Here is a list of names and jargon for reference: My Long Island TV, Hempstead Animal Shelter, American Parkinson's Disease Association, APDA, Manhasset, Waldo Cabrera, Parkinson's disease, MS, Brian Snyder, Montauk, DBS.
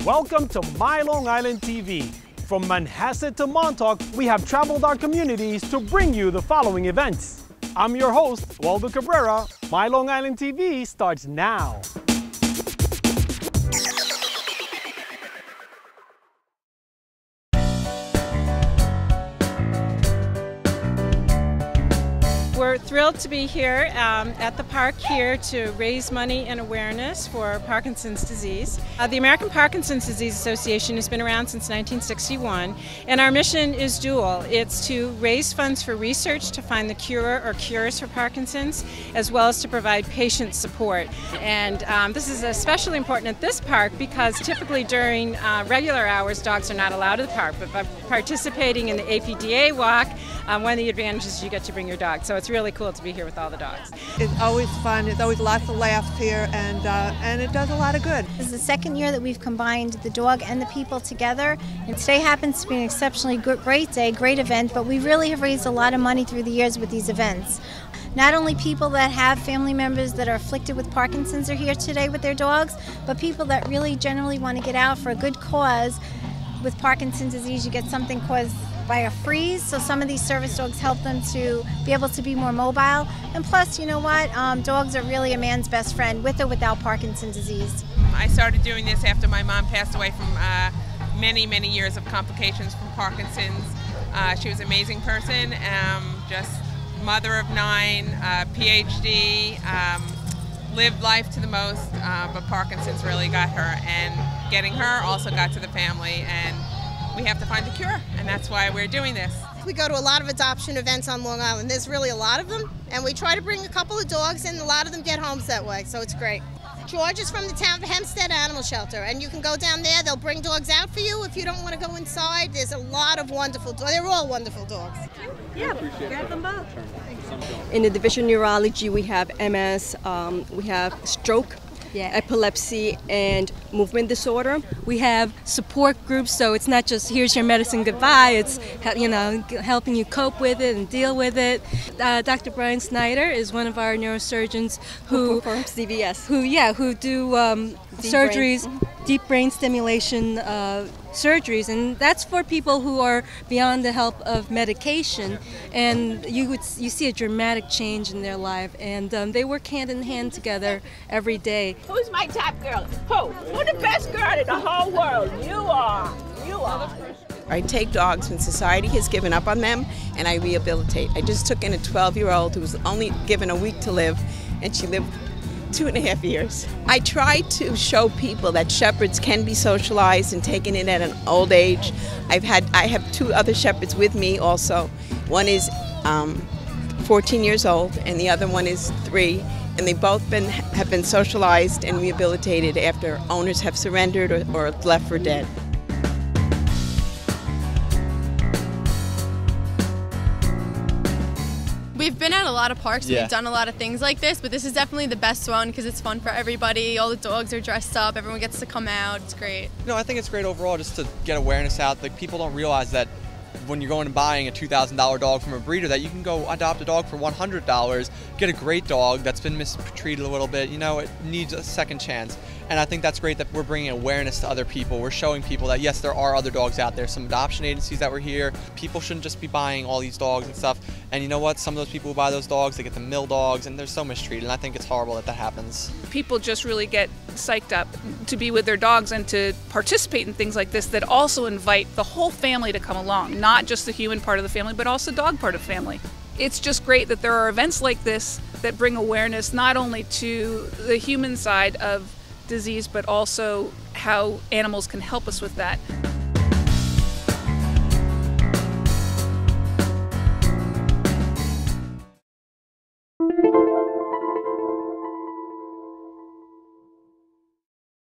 Welcome to My Long Island TV. From Manhasset to Montauk, we have traveled our communities to bring you the following events. I'm your host, Waldo Cabrera. My Long Island TV starts now. We're thrilled to be here at the park here to raise money and awareness for Parkinson's disease. The American Parkinson's Disease Association has been around since 1961, and our mission is dual. It's to raise funds for research to find the cure or cures for Parkinson's, as well as to provide patient support. And this is especially important at this park because typically during regular hours, dogs are not allowed to the park, but by participating in the APDA walk, one of the advantages is you get to bring your dog. So it's really cool to be here with all the dogs. It's always fun. There's always lots of laughs here, and it does a lot of good. This is the second year that we've combined the dog and the people together, and today happens to be an exceptionally great day, great event, but we really have raised a lot of money through the years with these events. Not only people that have family members that are afflicted with Parkinson's are here today with their dogs, but people that really generally want to get out for a good cause. With Parkinson's disease, you get something caused by a freeze, so some of these service dogs help them to be able to be more mobile. And plus, you know what, dogs are really a man's best friend, with or without Parkinson's disease. I started doing this after my mom passed away from many, many years of complications from Parkinson's. She was an amazing person, just mother of 9, PhD, lived life to the most, but Parkinson's really got her, and getting her also got to the family, and we have to find a cure, and that's why we're doing this. We go to a lot of adoption events on Long Island. There's really a lot of them, and we try to bring a couple of dogs, and a lot of them get homes that way, so it's great. George is from the town of Hempstead Animal Shelter, and you can go down there. They'll bring dogs out for you if you don't want to go inside. There's a lot of wonderful dogs. They're all wonderful dogs. Yeah, grab them both. In the division neurology, we have MS, we have stroke, epilepsy, and movement disorder. We have support groups, so it's not just here's your medicine, goodbye. It's, you know, helping you cope with it and deal with it. Dr. Brian Snyder is one of our neurosurgeons who performs DBS. Who do surgeries. Deep brain stimulation surgeries, and that's for people who are beyond the help of medication, and you see a dramatic change in their life, and they work hand in hand together every day. Who's my top girl? Who? Who's the best girl in the whole world? You are. You are. I take dogs when society has given up on them, and I rehabilitate. I just took in a 12-year-old who was only given a week to live, and she lived 2.5 years. I try to show people that shepherds can be socialized and taken in at an old age. I have 2 other shepherds with me also. One is 14 years old, and the other one is 3, and they both have been socialized and rehabilitated after owners have surrendered or left for dead. We've been at a lot of parks, we've done a lot of things like this, but this is definitely the best one because it's fun for everybody. All the dogs are dressed up, everyone gets to come out, it's great. No, I think it's great overall just to get awareness out. Like, people don't realize that when you're going and buying a $2,000 dog from a breeder, that you can go adopt a dog for $100, get a great dog that's been mistreated a little bit, you know, it needs a second chance. And I think that's great that we're bringing awareness to other people. We're showing people that, yes, there are other dogs out there. Some adoption agencies that were here. People shouldn't just be buying all these dogs and stuff. And you know what? Some of those people who buy those dogs, they get the mill dogs, and they're so mistreated. And I think it's horrible that that happens. People just really get psyched up to be with their dogs and to participate in things like this that also invite the whole family to come along, not just the human part of the family, but also the dog part of the family. It's just great that there are events like this that bring awareness not only to the human side of disease, but also how animals can help us with that.